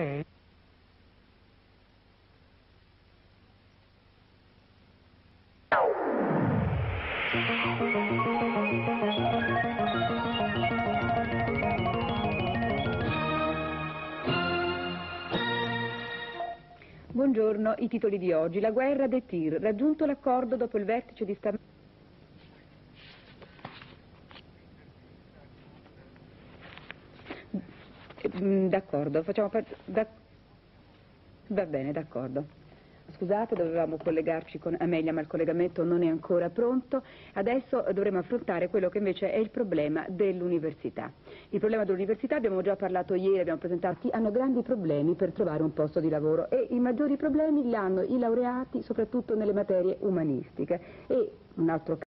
Okay. Buongiorno, i titoli di oggi. La guerra dei tir, raggiunto l'accordo dopo il vertice di stamattina. D'accordo, va bene, d'accordo. Scusate, dovevamo collegarci con Amelia, ma il collegamento non è ancora pronto. Adesso dovremo affrontare quello che invece è il problema dell'università. Il problema dell'università abbiamo già parlato ieri, abbiamo presentato chi hanno grandi problemi per trovare un posto di lavoro, e i maggiori problemi li hanno i laureati, soprattutto nelle materie umanistiche. E un altro